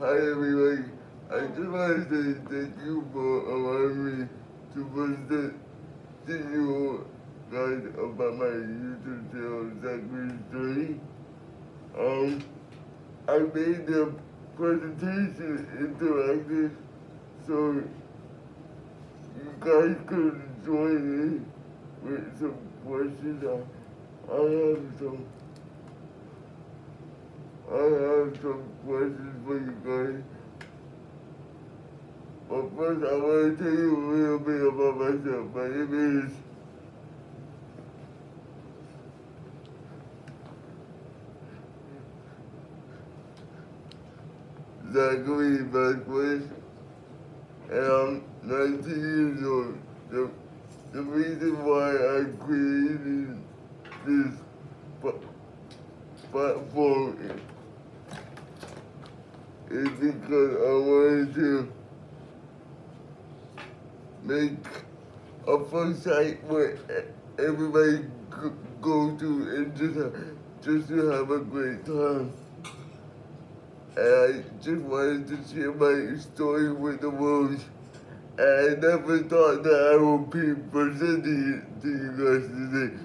Hi everyone, I just want to say thank you for allowing me to present the new guide about my YouTube channel, Zachary's Journey. I made the presentation interactive so you guys could join in with some questions. I have some questions for you guys. But first, I want to tell you a little bit about myself. My name is Zachary Vazquez, and I'm 19 years old. The reason why I created this platform is because I wanted to make a fun site where everybody go to and just to have a great time. And I just wanted to share my story with the world. And I never thought that I would be presenting it to you guys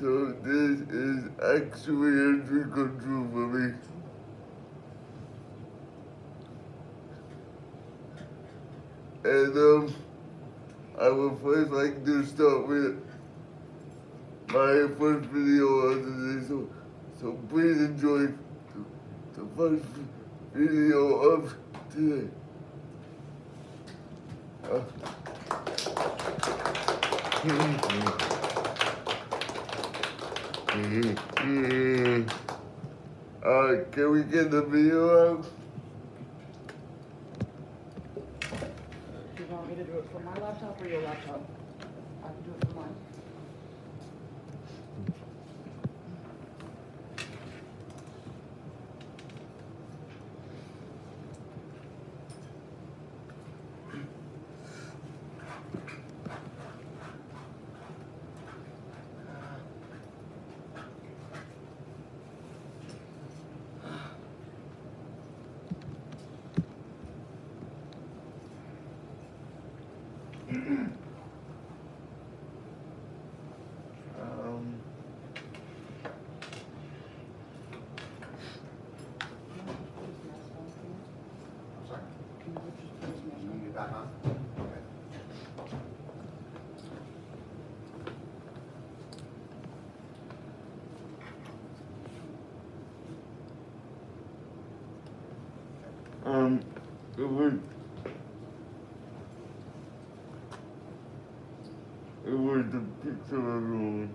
today. So this is actually a dream come true for me. And I would first like to start with my first video of the day, so please enjoy the first video of today. Can we get the video out? Want me to do it from my laptop or your laptop? I can do it from mine. It was the picture of everyone.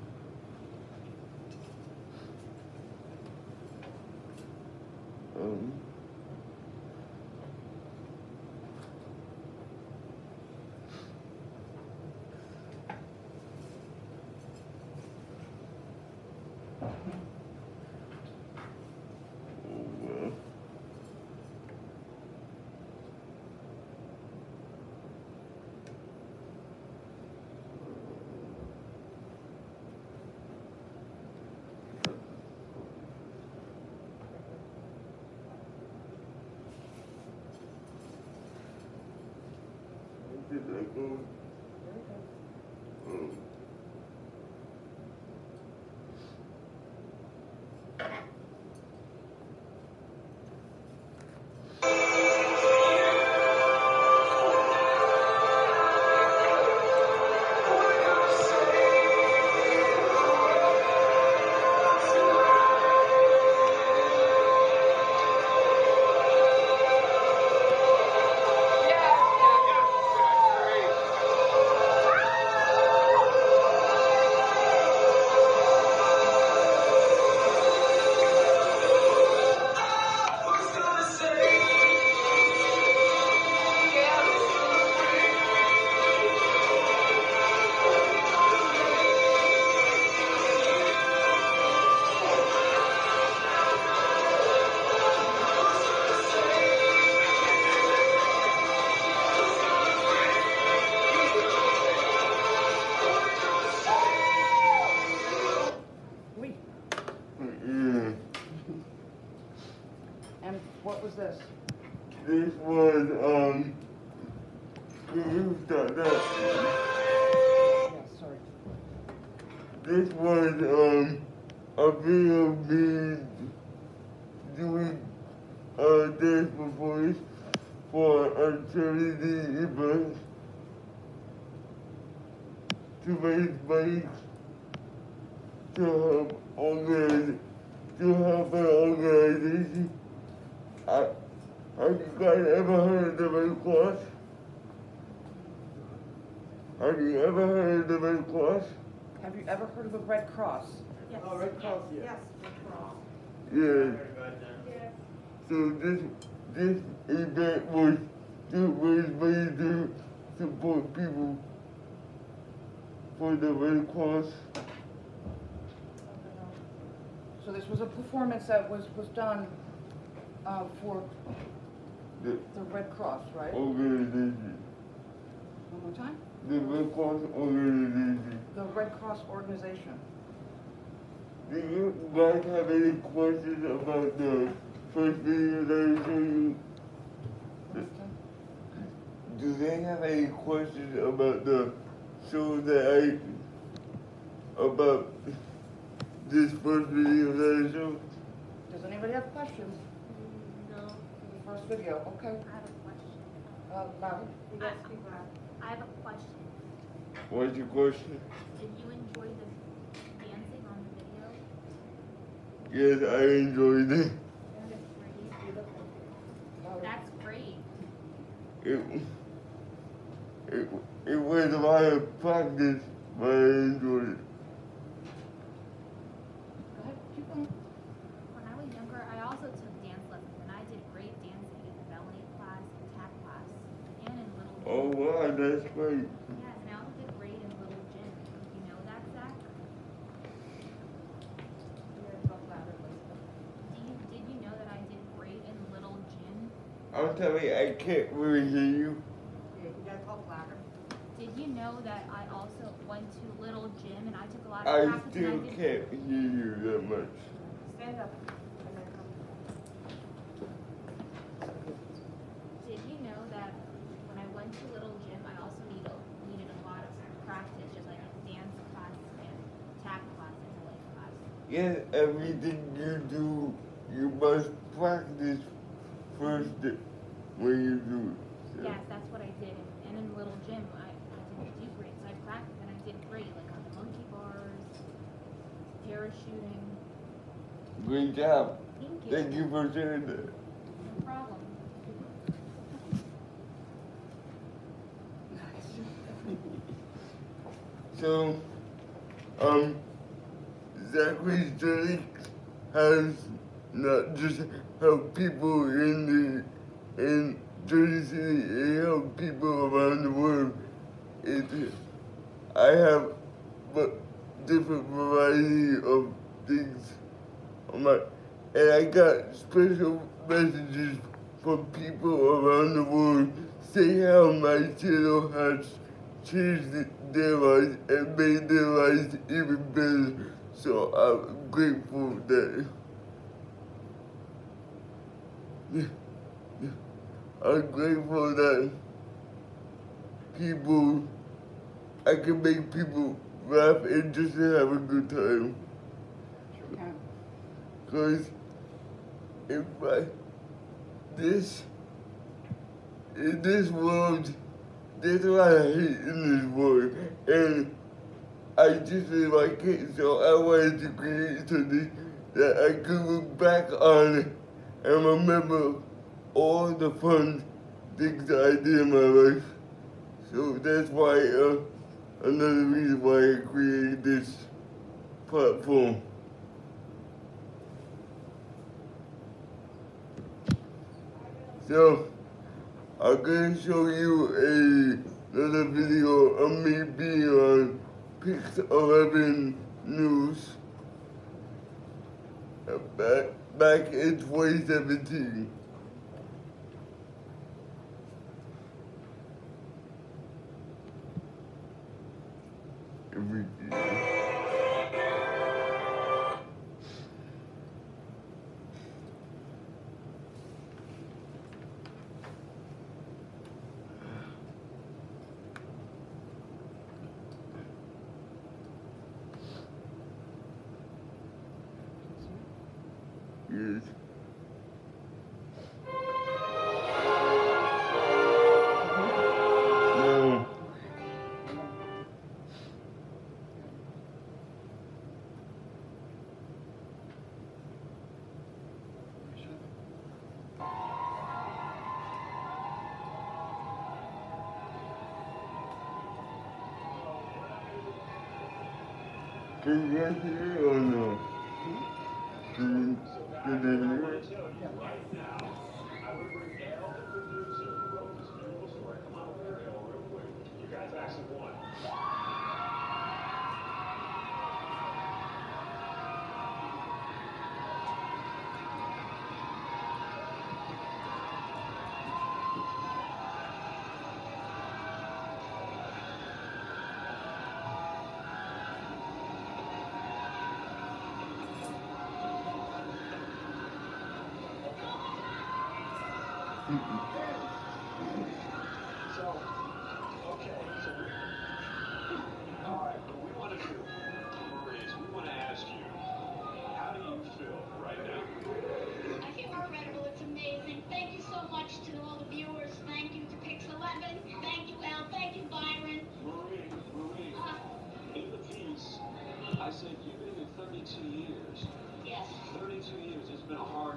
What was this? This was, This was, a video of me doing a dance performance for a charity event to raise money to help an organization. Have you guys ever heard of the Red Cross? Have you ever heard of the Red Cross? Have you ever heard of the Red Cross? Yes. Oh, Red Cross, yes. Yes, Red Cross. Yes. Yes. So this event was to raise money to support people for the Red Cross. So this was a performance that was done for the Red Cross, right? Organization. One more time? The Red Cross Organization. The Red Cross Organization. Do you guys have any questions about the first video that I showed you? Do they have any questions about the show that about this first video that I showed? Does anybody have questions? First video, okay. I have a question. Bobby? You guys speak loud. I have a question. What is your question? Did you enjoy the dancing on the video? Yes, I enjoyed it. That's really beautiful. That's great. It was a lot of practice, but I enjoyed it. Go ahead, keep going. When I was younger, I also took dance lessons. Oh wow, that's great. Yeah, and I also did great in Little Gym. You know that, Zach? Did you know that I did great in Little Gym? I'm sorry, I can't really hear you. Yeah, you gotta talk louder. Did you know that I also went to Little Gym and I took a lot of practice? I still can't hear you that much. Stand up. Yes, everything you do, you must practice first when you do it. So. Yes, that's what I did. And in Little Gym, I didn't do great, so I practiced and I did great, like on the monkey bars, parachuting. Great job. Thank you. Thank you for sharing that. No problem. So, Zachary's Journey has not just helped people in Jersey City, it helped people around the world. I have different variety of things on and I got special messages from people around the world saying how my channel has changed their lives and made their lives even better. So I'm grateful that I can make people laugh and just have a good time. Sure. Cause in this world, there's a lot of hate in this world, and I just really like it, so I wanted to create something that I could look back on and remember all the fun things that I did in my life. So that's why, another reason why I created this platform. So, I'm going to show you another video of me being on PIX11 News back in 2017. is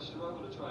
I'm going to tell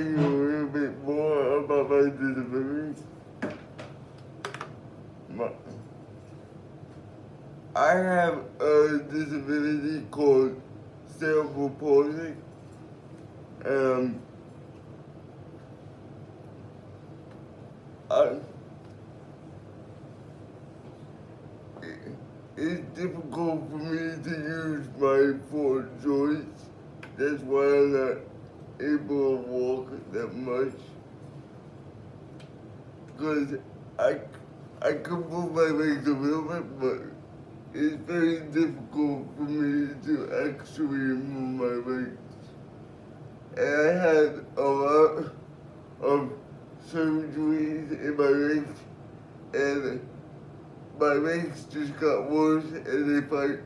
you a little bit more about my disability. I have a disability called cerebral palsy. It's difficult for me to use my four joints. That's why I'm not able to walk that much, because I can move my legs a little bit, but it's very difficult for me to actually move my legs. And I had a lot of surgeries in my legs, and my legs just got worse, and they put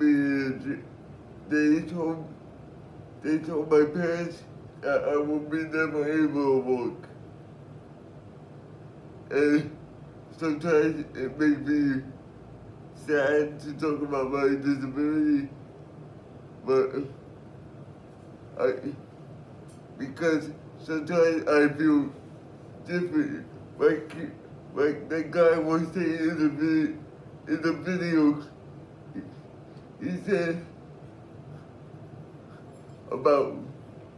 me in the gym. They told my parents that I would be never able to walk. And sometimes it makes me sad to talk about my disability, but because sometimes I feel different. Like that guy was saying in the video, he said about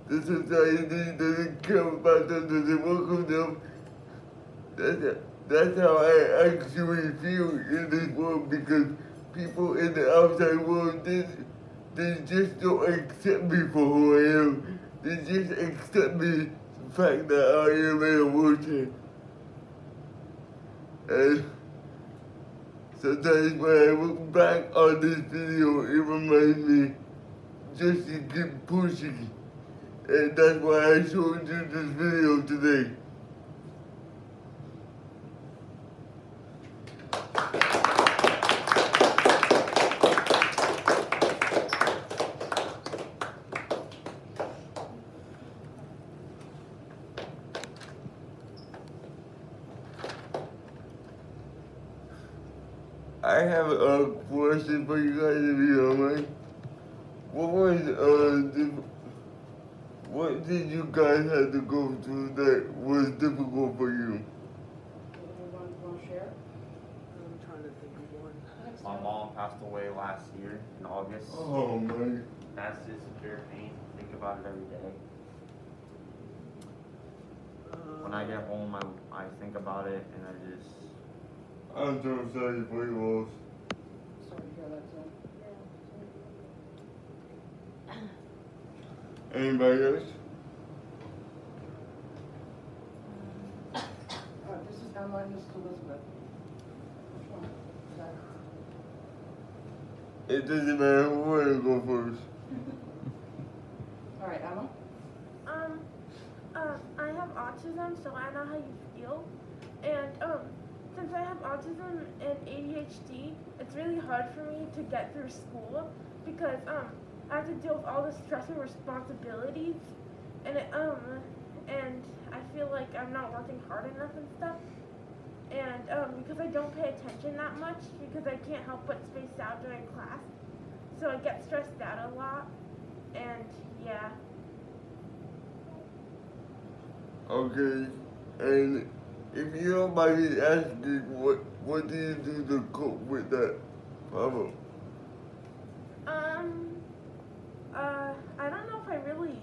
the society doesn't care about them, doesn't welcome them. That's how I actually feel in this world, because people in the outside world, they just don't accept me for who I am. They just accept me the fact that I am in a wheelchair. And sometimes when I look back on this video, it reminds me just to keep pushing. And that's why I showed you this video today. I have a question for you guys, if you don't mind. What did you guys have to go through that was difficult for you? Anyone want to share? I'm trying to think of one. My mom passed away last year in August. Oh my! That's just pure pain. I think about it every day. When I get home, I think about it and I just. I'm so sorry for you all. Sorry to hear that, son. Anybody else? This is not mine, this is Elizabeth. Which one? Zach. It doesn't matter who I go first. Alright, Emma? I have autism, so I know how you feel. And, since I have autism and ADHD, it's really hard for me to get through school because I have to deal with all the stress and responsibilities, and and I feel like I'm not working hard enough and stuff, and because I don't pay attention that much because I can't help but space out during class, so I get stressed out a lot, and yeah. Okay, and if you don't mind me asking, what do you do to cope with that problem? I don't know if I really,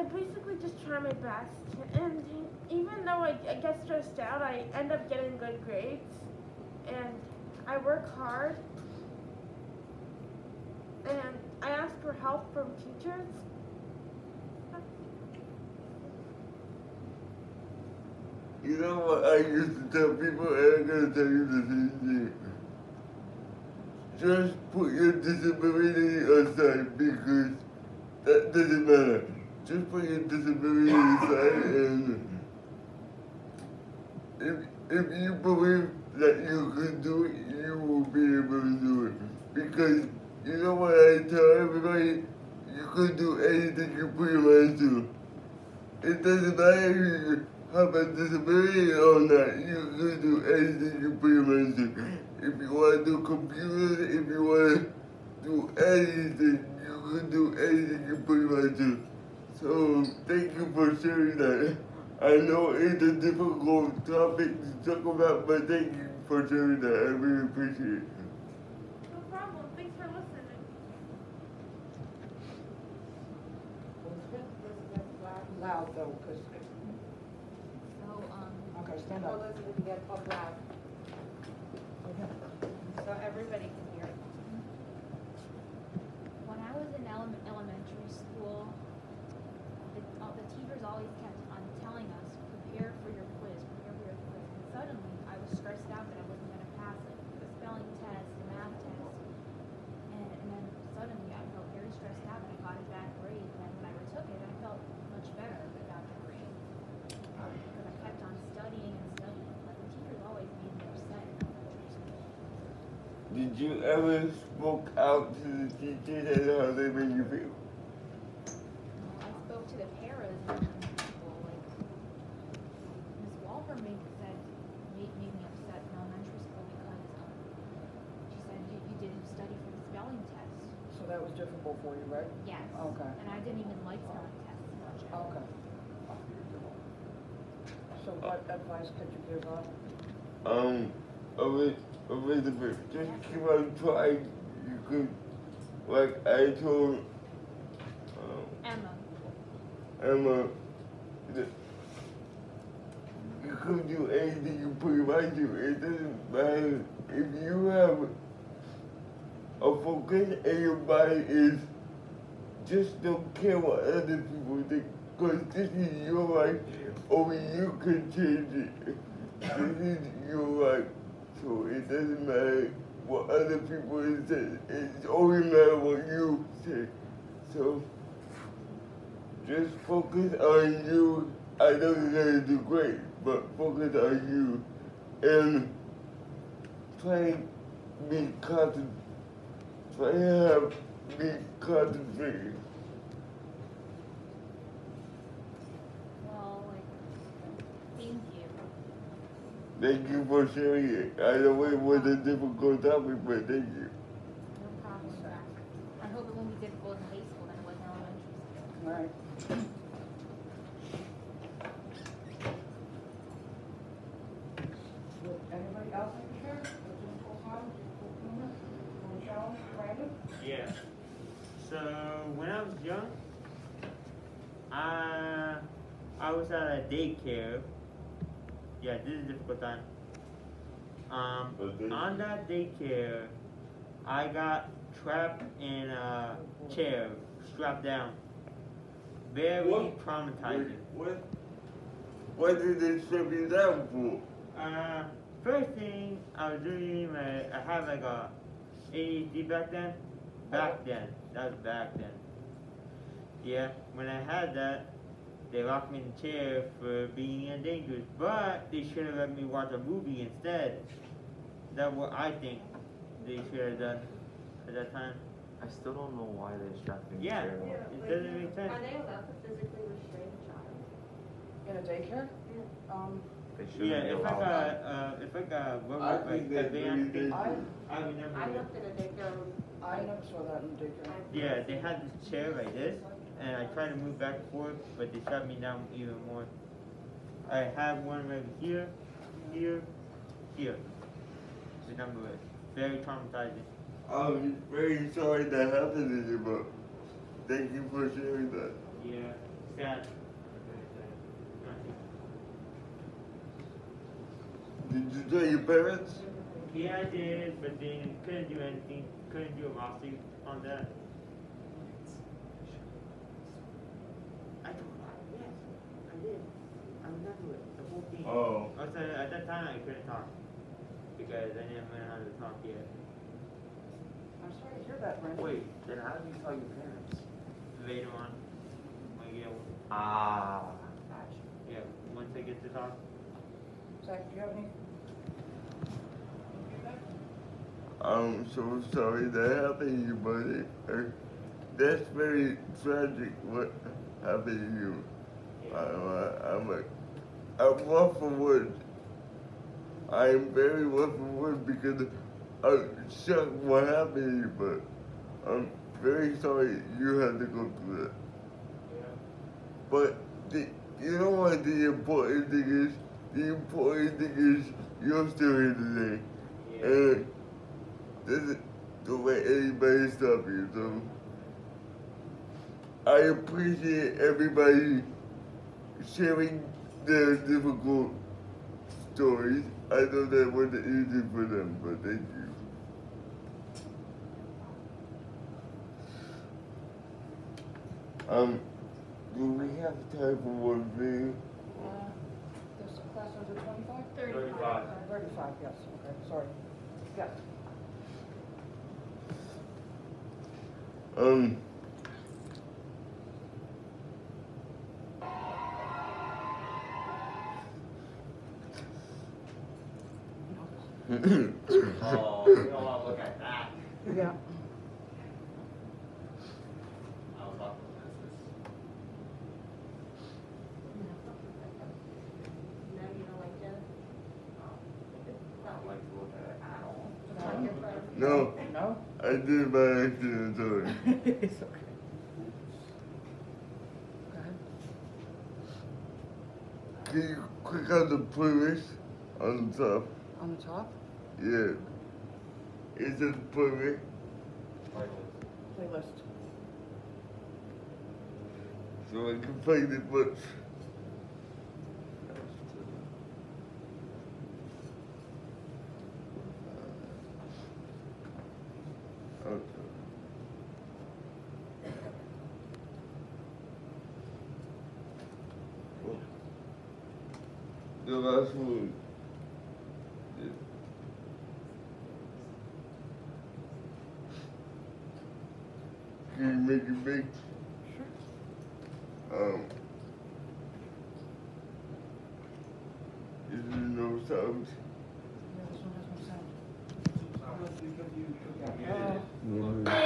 I basically just try my best, and even though I get stressed out, I end up getting good grades, and I work hard, and I ask for help from teachers. You know what I used to tell people, and I'm going to tell you the same thing. Just put your disability aside, because that doesn't matter. Just put your disability aside, and if you believe that you can do it, you will be able to do it. Because you know what I tell everybody? You can do anything you put your mind to. It doesn't matter. Have a disability or not, you can do anything you put your mind to. If you want to do computers, if you want to do anything, you can do anything you put your mind to. So, thank you for sharing that. I know it's a difficult topic to talk about, but thank you for sharing that. I really appreciate it. No problem. Thanks for listening. Well, it's been loud, though, because stand up. So everybody can hear it. When I was in elementary school, the teachers always kept on telling us, prepare for your quiz, prepare for your quiz. And suddenly, I was stressed out that I wasn't going to pass it. The spelling test, the math test. And then suddenly, I felt very stressed out and I got a bad grade. And then when I retook it, I felt much better about the grade. Did you ever spoke out to the teachers and how they made you feel? No, I spoke to the parents and people. Like, Ms. Walper made me upset in elementary school because she said you didn't study for the spelling test. So that was difficult for you, right? Yes. Okay. And I didn't even like spelling tests much. Okay. So what advice could you give us? Elizabeth, just keep on trying. You could, like I told Emma, you could do anything you put your mind to. It doesn't matter if you have a focus and your body is just don't care what other people think, because this is your life. Only you can change it. This is your life. So it doesn't matter what other people say, it only matters what you say. So just focus on you. I know you're going to do great, but focus on you and try to be concentrated. Try to be concentrated. Thank you for sharing it. I know it was a difficult topic, but thank you. No problem, sir. I hope it won't be difficult in high school than it was in elementary school. All right. Would anybody else like to share? Would you go on? Would you go on? Yeah. So when I was young, I was at a daycare. Yeah, this is a difficult time. On that daycare, I got trapped in a chair, strapped down. Very traumatizing. What did they strap you down for? First thing I was doing, I had like a ADHD back then. That was back then. Yeah, when I had that, they locked me in the chair for being dangerous, but they should have let me watch a movie instead. That's what I think they should have done at that time. I still don't know why they strapped me in the chair. Yeah, it doesn't make sense. Are they allowed to physically restrain a child? In a daycare? Yeah. They should I never saw that in a daycare. Yeah, they had this chair like this. And I tried to move back and forth, but they shut me down even more. I have one right here, here, here. Remember it. Very traumatizing. I'm very sorry that happened to you, but thank you for sharing that. Yeah, sad. Did you tell your parents? Yeah, I did, but they couldn't do anything. Couldn't do a lawsuit on that. Oh. Also, at that time I couldn't talk because I didn't learn how to talk yet. I'm sorry to hear that, Brandon. Wait, then how did you tell your parents? Later on. When I get older. Ah. Gotcha. Yeah, once I get to talk. Zach, do you have any? I'm so sorry that happened to you, buddy. That's very tragic what happened to you. Yeah. I'm rough for words. I'm very rough for words because I'm shocked what happened to you, but I'm very sorry you had to go through that. Yeah. But you know what the important thing is? The important thing is you're still here today. Yeah. And this don't let anybody stop you, so I appreciate everybody sharing their difficult stories. I know that wasn't easy for them, but thank you. Do we have time for one thing? There's a class under 25? 35. 35, yes. Okay, sorry. Yes. Oh, we don't want to look at that. Yeah. I was off the fences. No, you don't like that? I don't like to look at it at all. No. No? I did it by accident, sorry. It's okay. Can you click on the playlist on the top? On the top? Yeah. It says playlist. Playlist. So I can play the books. The last one. Yeah. Can you make it big? Sure. Is there no sound? Yeah, this one has no sound. Richard, Zachary.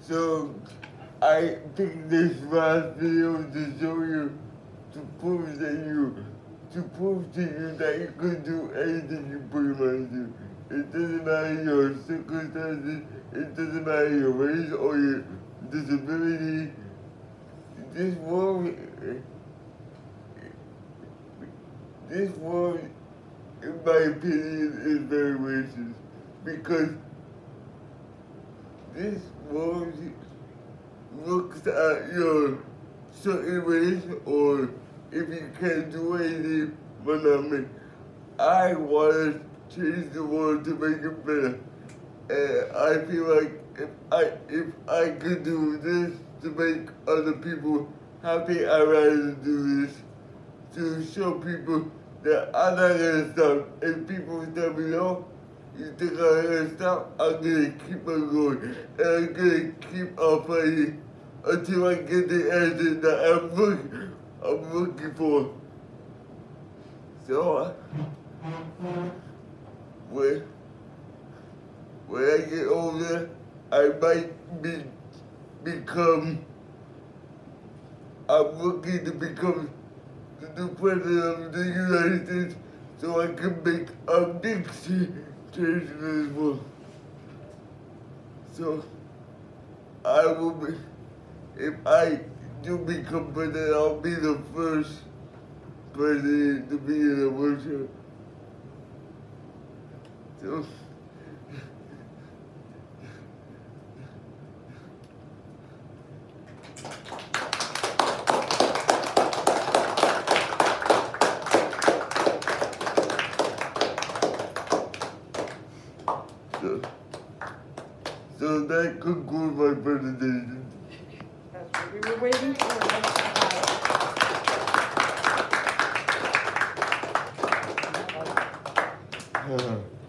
So, I picked this last video to show you, to prove to you that you could do anything you put your mind to. It doesn't matter your circumstances, it doesn't matter your race or your disability. This world, in my opinion, is very racist, because this world looks at your certain race or if you can't do anything phenomenal. I want to change the world to make it better, and I feel like if I could do this to make other people happy, I'd rather do this to show people that I'm not gonna stop. If people tell me no, you think I'm gonna stop, I'm gonna keep on going, and I'm gonna keep on fighting until I get the answer that I'm looking for. So when I get older, I might become the president of the United States, so I can make a big change in this world. So I will be, if I do become president, I'll be the first president to be in a wheelchair. So that concludes my presentation. That's what we were waiting for.